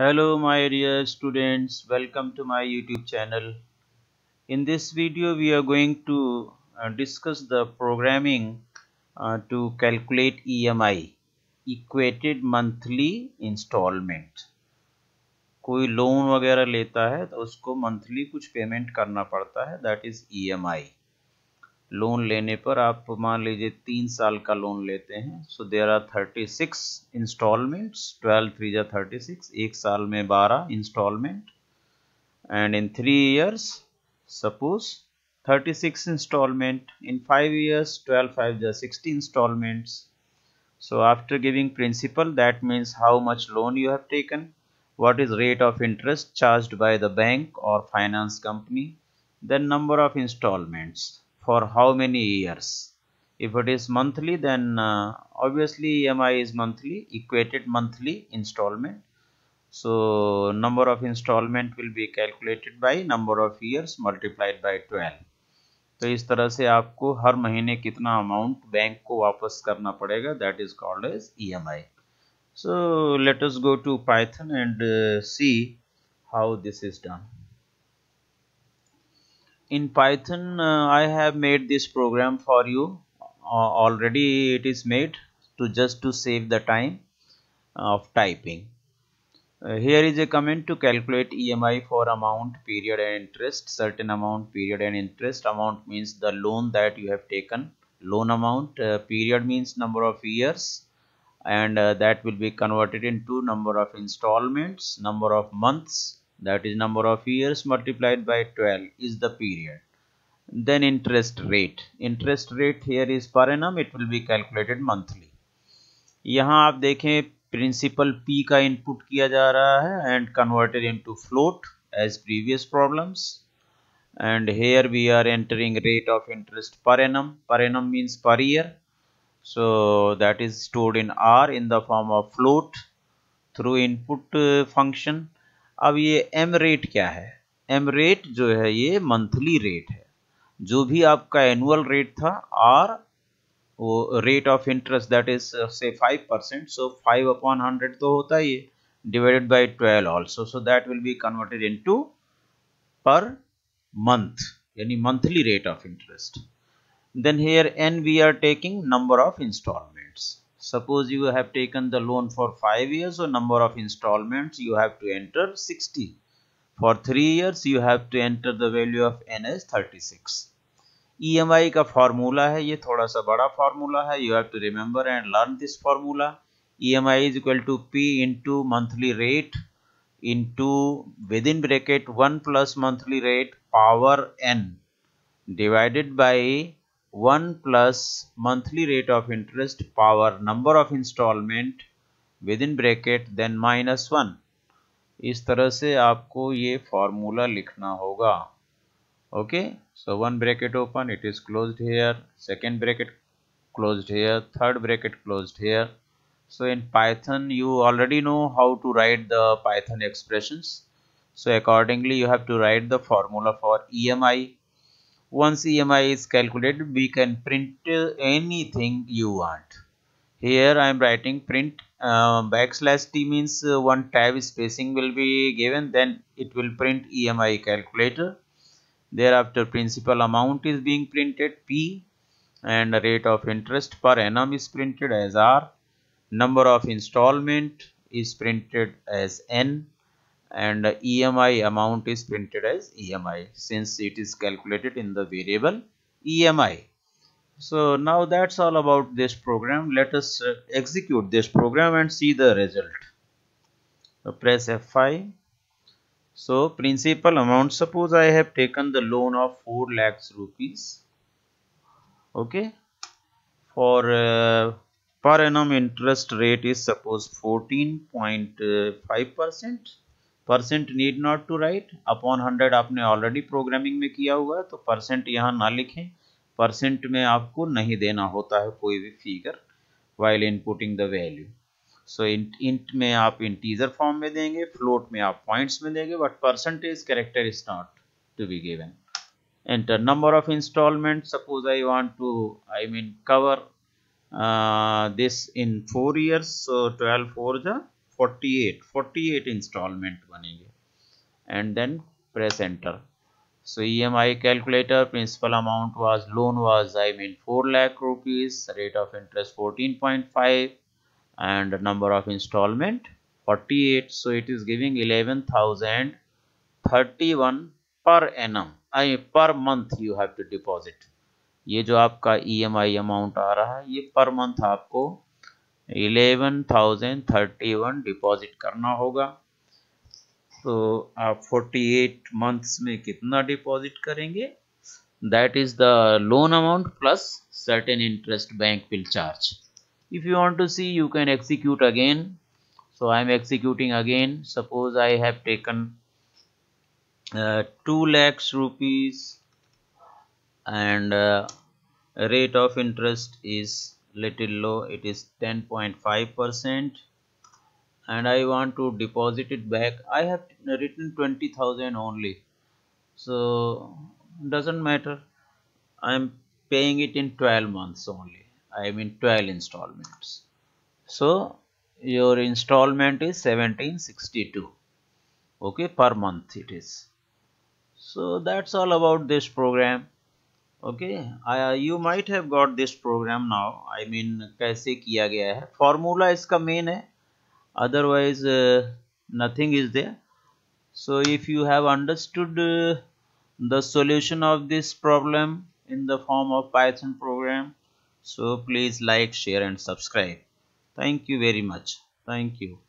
Hello my dear students, welcome to my YouTube channel. In this video we are going to discuss the programming to calculate EMI, equated monthly installment. कोई loan वगैरह लेता है तो उसको monthly कुछ payment करना पड़ता है, that is EMI. लोन लेने पर आप मान लीजिए 3 साल का लोन लेते हैं, सो देयर आर 36 इंस्टॉलमेंट्स, 12 × 3 = 36, एक साल में 12 instalment, and in 3 years suppose 36 instalment, in 5 years 12×5 = 60 instalments. So after giving principal that means how much loan you have taken, what is rate of interest charged by the bank or finance company, then number of installments for how many years. If it is monthly, then obviously EMI is monthly, equated monthly installment, so number of installment will be calculated by number of years multiplied by 12. तो इस तरह से आपको हर महीने कितना amount bank को वापस करना पड़ेगा, that is called as EMI. So let us go to Python and see how this is done. In Python I have made this program for you already. It is made just to save the time of typing. Here is a command to calculate EMI for amount, period and interest. Certain amount, period and interest. Amount means the loan that you have taken, loan amount. Period means number of years, and that will be converted into number of installments. Number of months, that is number of years multiplied by 12, is the period. Then interest rate, interest rate here is per annum, it will be calculated monthly. यहाँ आप देखें principal P का input किया जा रहा है and converted into float as previous problems, and here we are entering rate of interest per annum. Per annum means per year, so that is stored in R in the form of float through input function. अब ये m rate क्या है? m rate जो है ये monthly rate है. जो भी आपका annual rate था R, वो rate of interest that is say 5%, so 5/100 तो होता ही है, divided by 12 also, so that will be converted into per month, यानी monthly rate of interest. Then here n we are taking number of installments. Suppose you have taken the loan for 5 years, so number of installments you have to enter 60. For 3 years you have to enter the value of n as 36. EMI का formula है, ये थोड़ा सा बड़ा formula है, you have to remember and learn this formula. EMI is equal to P into monthly rate into within bracket 1 plus monthly rate power n divided by 1 plus monthly rate of interest power number of installment within bracket then minus 1. इस तरह से आपको ये formula लिखना होगा. Okay, so 1 bracket open, it is closed here, 2nd bracket closed here, 3rd bracket closed here. So in Python you already know how to write the Python expressions, so accordingly you have to write the formula for EMI. Once EMI is calculated, we can print anything you want. Here I am writing print \t means one tab spacing will be given, then it will print EMI calculator. Thereafter principal amount is being printed P, and rate of interest per annum is printed as R, number of installment is printed as N, and EMI amount is printed as EMI since it is calculated in the variable EMI. So now that's all about this program. Let us execute this program and see the result. So press F5. So principal amount, suppose I have taken the loan of 4 lakhs rupees, okay, for per annum interest rate is suppose 14.5%. Percent need not to write, upon 100 आपने already programming में किया हुआ है, तो percent यहाँ ना लिखें, percent में आपको नहीं देना होता है कोई भी figure while inputting the value. So int में आप इंटीजर फॉर्म में देंगे, फ्लोट में आप पॉइंट्स में देंगे, but percentage character is not to be given. Enter number of instalment, suppose I want to cover this in 4 years, so 12 4 जा 48 installment बनेंगे and then press enter. So EMI calculator, principal amount was, loan was, I mean 4 lakh rupees, rate of interest 14.5 and number of installment 48. So it is giving 11,031 per annum, per month you have to deposit. ये जो आपका EMI amount आ रहा है ये per month आपको 11,031 deposit करना होगा. तो आप 48 months में कितना deposit करेंगे, that is the loan amount plus certain interest bank will charge. If you want to see you can execute again. So I am executing again. Suppose I have taken 2 lakhs rupees and rate of interest is little low, it is 10.5%, and I want to deposit it back. I have written 20,000 only, so doesn't matter. I am paying it in 12 months only, I am in 12 installments. So your installment is 1762, okay, per month it is. So that's all about this program. Okay, you might have got this program now. I mean कैसे किया गया है, formula इसका main है, otherwise nothing is there. So if you have understood the solution of this problem in the form of Python program, so please like, share and subscribe. Thank you very much. Thank you.